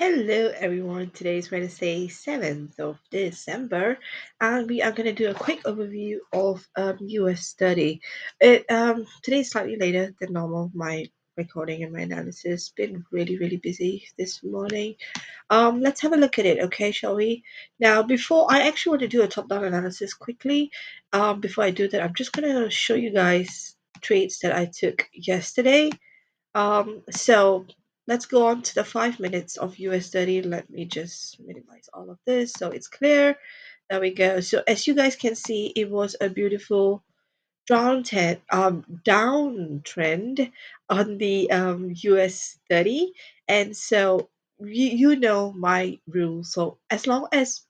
Hello everyone, today is Wednesday 7th of December and we are going to do a quick overview of US30. Today is slightly later than normal. My recording and my analysis been really busy this morning. Let's have a look at it, okay, shall we? Now, before I actually want to do a top-down analysis quickly, before I do that, I'm just going to show you guys trades that I took yesterday. Let's go on to the 5 minutes of US30. Let me just minimize all of this so it's clear. There we go. So as you guys can see, it was a beautiful downtrend on the US30. And so you know my rule. So as long as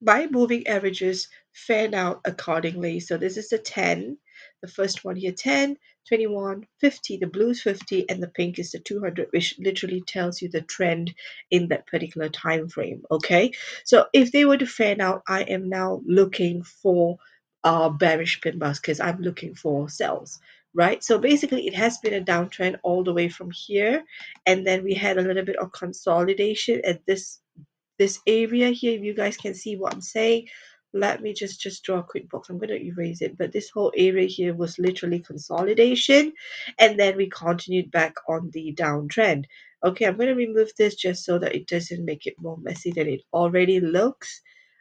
my moving averages fan out accordingly. So this is the 10. The first one here, 10, 21, 50, the blue is 50, and the pink is the 200, which literally tells you the trend in that particular time frame, okay? So if they were to fan out, I am now looking for bearish pin bars because I'm looking for sells, right? So basically, it has been a downtrend all the way from here, and then we had a little bit of consolidation at this area here. If you guys can see what I'm saying, let me just draw a quick box. I'm going to erase it, but this whole area here was literally consolidation, and then we continued back on the downtrend. Okay, I'm going to remove this just so that it doesn't make it more messy than it already looks.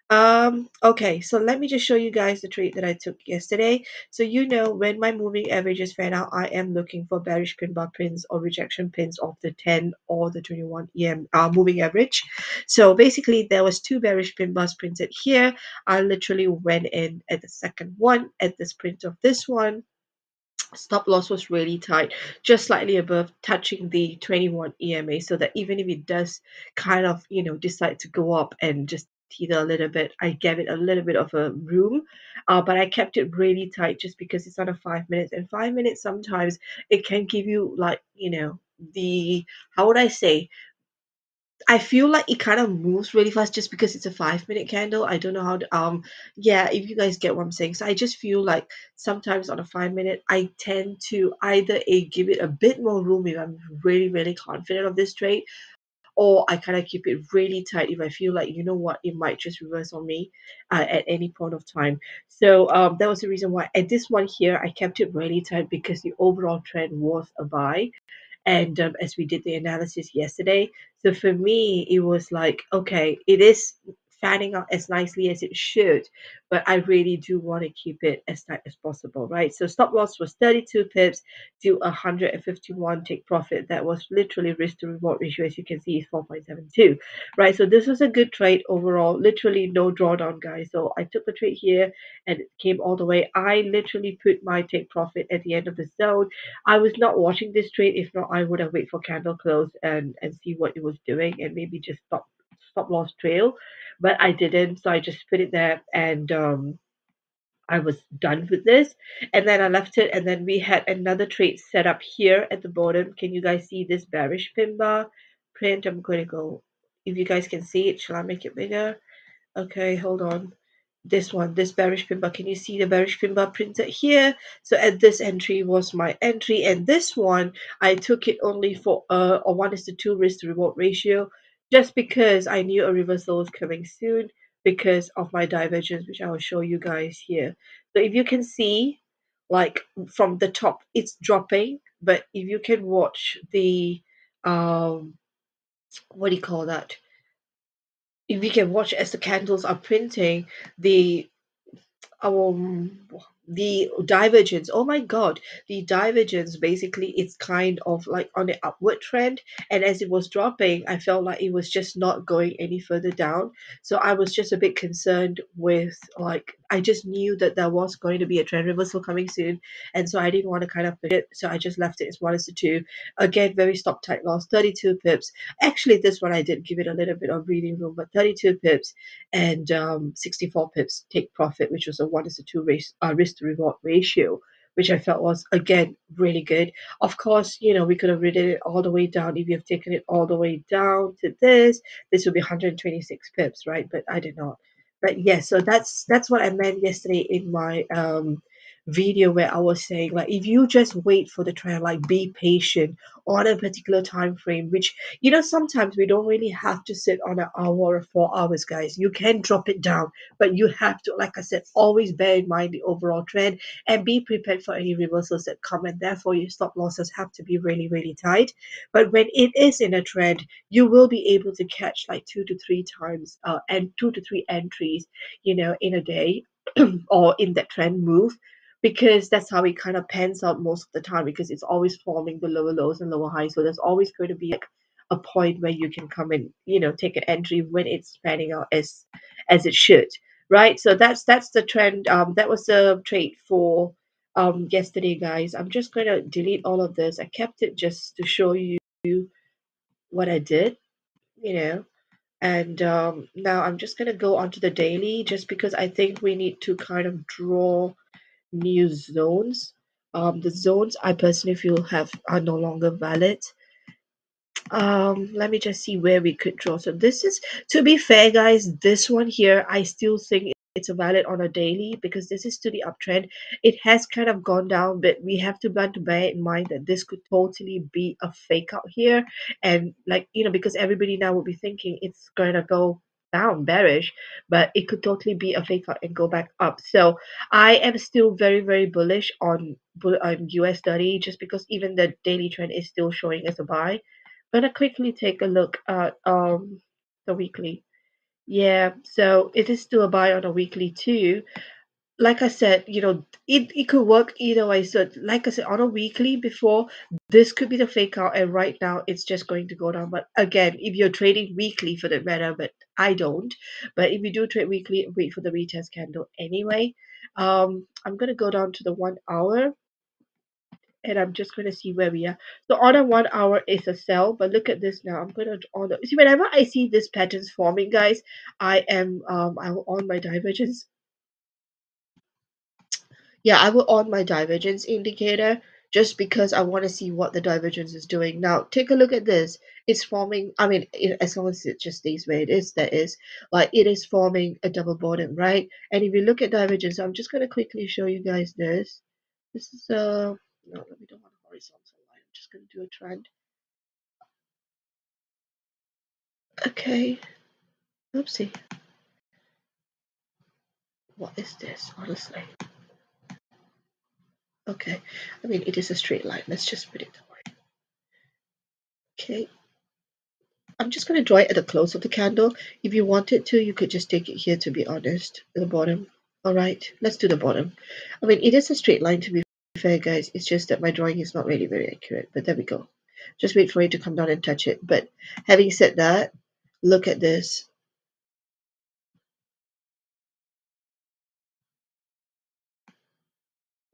Okay, so let me just show you guys the trade that I took yesterday. So you know when my moving averages fan out, I am looking for bearish pin bar pins or rejection pins of the 10 or the 21 EM moving average. So basically there was two bearish pin bars printed here. I literally went in at the second one, at this print of this one. Stop loss was really tight, just slightly above touching the 21 EMA, so that even if it does kind of, you know, decide to go up and just teeter a little bit, I gave it a little bit of a room, but I kept it really tight just because it's under 5 minutes, and 5 minutes sometimes it can give you, like, you know, the, how would I say, I feel like it kind of moves really fast just because it's a 5 minute candle. I don't know how to, yeah, if you guys get what I'm saying. So I just feel like sometimes on a 5 minute, I tend to either give it a bit more room if I'm really confident of this trade, or I kind of keep it really tight if I feel like, you know what, it might just reverse on me at any point of time. So that was the reason why at this one here, I kept it really tight because the overall trend was a buy. And as we did the analysis yesterday, so for me, it was like, okay, it is fanning out as nicely as it should, but I really do want to keep it as tight as possible, right? So stop loss was 32 pips to 151 take profit. That was literally risk to reward ratio, as you can see, is 4.72, right? So this was a good trade overall, literally no drawdown, guys. So I took the trade here and it came all the way. I literally put my take profit at the end of the zone. I was not watching this trade. If not, I would have waited for candle close and see what it was doing and maybe just stop loss trail, but I didn't, so I just put it there, and I was done with this, and then I left it. And then we had another trade set up here at the bottom. Can you guys see this bearish pin bar print? I'm going to go, if you guys can see it, shall I make it bigger? Okay, hold on. This one, this bearish pin bar, can you see the bearish pin bar printed here? So at this entry was my entry, and this one I took it only for a 1:2 risk to reward ratio, just because I knew a reversal was coming soon because of my divergence, which I will show you guys here. So if you can see, like, from the top, it's dropping, but if you can watch the, what do you call that? If you can watch as the candles are printing, the divergence, oh my god, the divergence, basically it's kind of like on the upward trend, and as it was dropping, I felt like it was just not going any further down. So I was just a bit concerned with, like, I just knew that there was going to be a trend reversal coming soon, and so I didn't want to kind of put it, so I just left it as 1:2. Again, very stop tight loss, 32 pips. Actually, this one I did give it a little bit of breathing room, but 32 pips and 64 pips take profit, which was a 1:2 risk to reward ratio, which I felt was, again, really good. Of course, you know, we could have written it all the way down. If you have taken it all the way down to this would be 126 pips, right? But I did not. But yes, yeah, so that's what I meant yesterday in my video where I was saying, like, if you just wait for the trend, like, be patient on a particular time frame, which, you know, sometimes we don't really have to sit on an hour or 4 hours, guys. You can drop it down, but you have to, like I said, always bear in mind the overall trend and be prepared for any reversals that come, and therefore your stop losses have to be really, really tight. But when it is in a trend, you will be able to catch like 2 to 3 times and 2 to 3 entries, you know, in a day or in that trend move, because that's how it kind of pans out most of the time, because it's always forming the lower lows and lower highs. So there's always going to be like a point where you can come in, you know, take an entry when it's panning out as it should, right? So that's the trend. That was the trade for yesterday, guys. I'm just going to delete all of this. I kept it just to show you what I did, you know. And now I'm just going to go onto the daily, just because I think we need to kind of draw new zones. The zones I personally feel are no longer valid. Let me just see where we could draw. So this is, to be fair, guys, this one here, I still think it's valid on a daily, because this is to the uptrend. It has kind of gone down, but we have to bear in mind that this could totally be a fake out here. And, like, you know, because everybody now will be thinking it's going to go down bearish, but it could totally be a fake out and go back up. So I am still very, very bullish on US30, just because even the daily trend is still showing as a buy. I'm going to quickly take a look at the weekly. Yeah, so it is still a buy on a weekly too. Like I said, you know, it could work either way. So like I said, on a weekly before, this could be the fake out, and right now it's just going to go down. But again, if you're trading weekly for that matter, but I don't. But if you do trade weekly, wait for the retest candle anyway. I'm going to go down to the 1 hour. And I'm just going to see where we are. So on a 1 hour is a sell, but look at this now. I'm going to see, whenever I see this patterns forming, guys, I will on my divergence. Yeah, I will on my divergence indicator, just because I want to see what the divergence is doing. Now take a look at this. It's forming, I mean, as long as it just stays where it is, that is, like, it is forming a double bottom, right? And if you look at divergence, I'm just going to quickly show you guys this. This is a no, we don't want a horizontal line. I'm just going to do a trend. Okay. Oopsie. What is this, honestly? Okay. I mean, it is a straight line. Let's just put it that way. Okay. I'm just going to draw it at the close of the candle. If you wanted to, you could just take it here, to be honest, at the bottom. All right. Let's do the bottom. I mean, it is a straight line, to be fair, guys. It's just that my drawing is not really very accurate, but there we go. Just wait for it to come down and touch it. But having said that, look at this.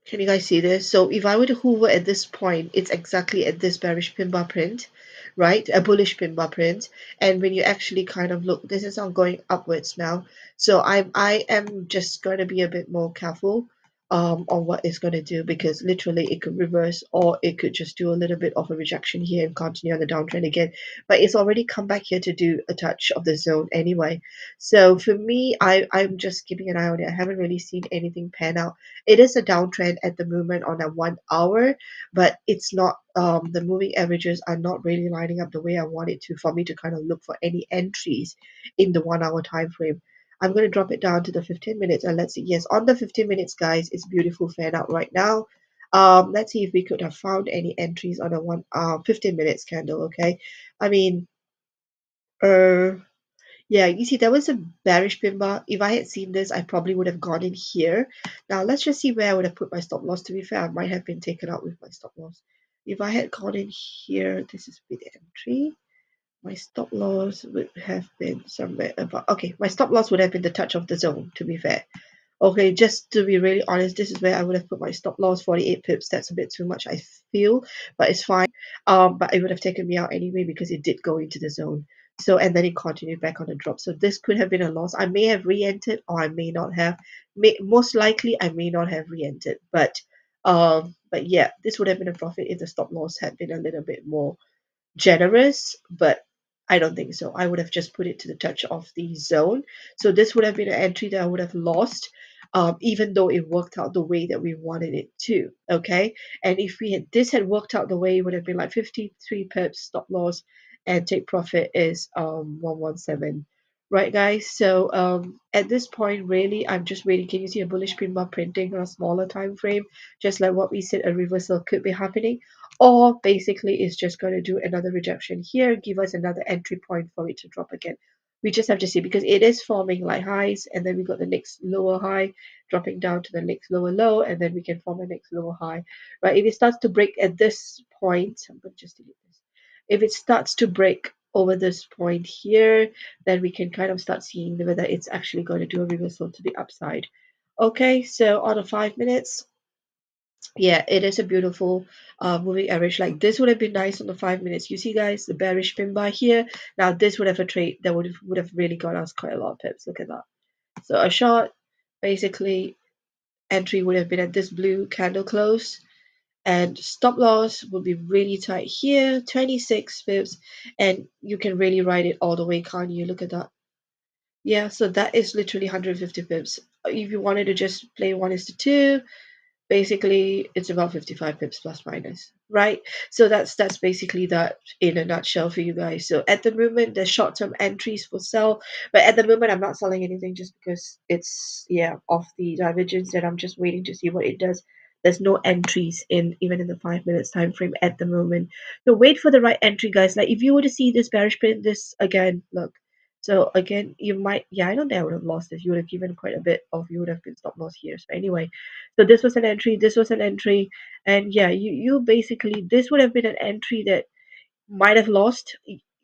Can you guys see this? So if I were to hover at this point, it's exactly at this bearish pin bar print, right? A bullish pin bar print. And when you actually kind of look, this is not going upwards now. So I am just going to be a bit more careful on what it's going to do, because literally it could reverse, or it could just do a little bit of a rejection here and continue on the downtrend again. But it's already come back here to do a touch of the zone anyway. So for me, I'm just keeping an eye on it. I haven't really seen anything pan out. It is a downtrend at the moment on a 1 hour, but it's not, the moving averages are not really lining up the way I want it to, for me to kind of look for any entries in the 1 hour time frame. I'm going to drop it down to the 15 minutes and let's see. Yes, on the 15 minutes, guys, it's beautiful fan out right now. Let's see if we could have found any entries on a 15 minutes candle. Okay, I mean, yeah, you see, there was a bearish pin bar. If I had seen this, I probably would have gone in here. Now let's just see where I would have put my stop loss. To be fair, I might have been taken out with my stop loss. If I had gone in here, this is with entry. My stop loss would have been somewhere about, okay, my stop loss would have been the touch of the zone, to be fair. Okay, just to be really honest, this is where I would have put my stop loss, 48 pips. That's a bit too much, I feel, but it's fine. But it would have taken me out anyway, because it did go into the zone. So, and then it continued back on the drop. So this could have been a loss. I may have re-entered, or I may not have. Most likely, I may not have re-entered. But yeah, this would have been a profit if the stop loss had been a little bit more generous, but I don't think so. I would have just put it to the touch of the zone. So this would have been an entry that I would have lost. even though it worked out the way that we wanted it to. Okay, and if we had this had worked out the way, it would have been like 53 pips stop loss, and take profit is 117. Right, guys? So at this point, really, I'm just waiting. Can you see a bullish pin bar printing on a smaller time frame? Just like what we said, a reversal could be happening, or basically it's just going to do another rejection here, give us another entry point for it to drop again. We just have to see, because it is forming like highs, and then we got the next lower high dropping down to the next lower low, and then we can form the next lower high. Right? If it starts to break at this point, I'm going to just delete this. If it starts to break over this point here, then we can kind of start seeing whether it's actually going to do a reversal to the upside. Okay, so out of 5 minutes, yeah, it is a beautiful moving average. Like this would have been nice on the 5 minutes. You see, guys, the bearish pin bar here. Now this would have a trade that would have really got us quite a lot of pips. Look at that. So a short, basically, entry would have been at this blue candle close, and stop loss would be really tight here, 26 pips, and you can really ride it all the way, can't you? Look at that. Yeah, so that is literally 150 pips. If you wanted to just play 1:2, basically it's about 55 pips plus minus, right? So that's basically that in a nutshell for you guys. So at the moment, the short-term entries for sell, but at the moment I'm not selling anything, just because it's, yeah, off the divergence, and I'm just waiting to see what it does. There's no entries in even in the 5 minutes time frame at the moment. So wait for the right entry, guys. Like if you were to see this bearish print, this again, look. So again, you might, yeah, I don't think I would have lost this. You would have given quite a bit of, you would have been stop loss here. So anyway, so this was an entry, this was an entry, and yeah, you basically, this would have been an entry that might have lost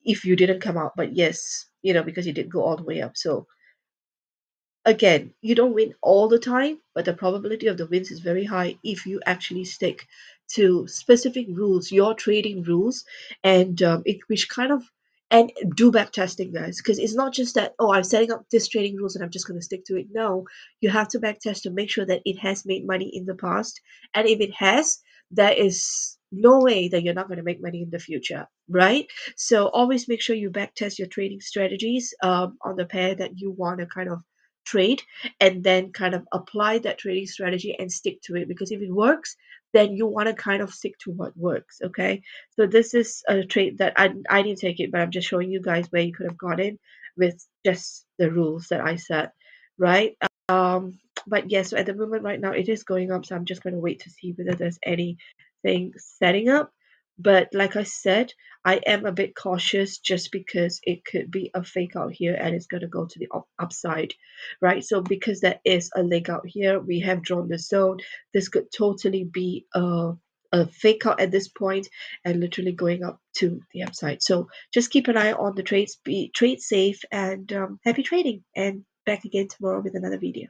if you didn't come out. But yes, you know, because you did go all the way up. So again, you don't win all the time, but the probability of the wins is very high if you actually stick to specific rules, your trading rules, and which kind of, and do back testing, guys, because it's not just that, oh, I'm setting up this trading rules and I'm just going to stick to it. No, you have to back test to make sure that it has made money in the past, and if it has, there is no way that you're not going to make money in the future, right? So always make sure you back test your trading strategies on the pair that you want to kind of trade, and then kind of apply that trading strategy and stick to it, because if it works, then you want to kind of stick to what works. Okay, so this is a trade that I didn't take it, but I'm just showing you guys where you could have got in with just the rules that I set, right? But yes, so at the moment right now it is going up, so I'm just going to wait to see whether there's anything setting up. But like I said, I am a bit cautious, just because it could be a fake out here and it's going to go to the upside, right? So because there is a leg out here, we have drawn the zone. This could totally be a fake out at this point and literally going up to the upside. So just keep an eye on the trades, be trade safe, and happy trading, and back again tomorrow with another video.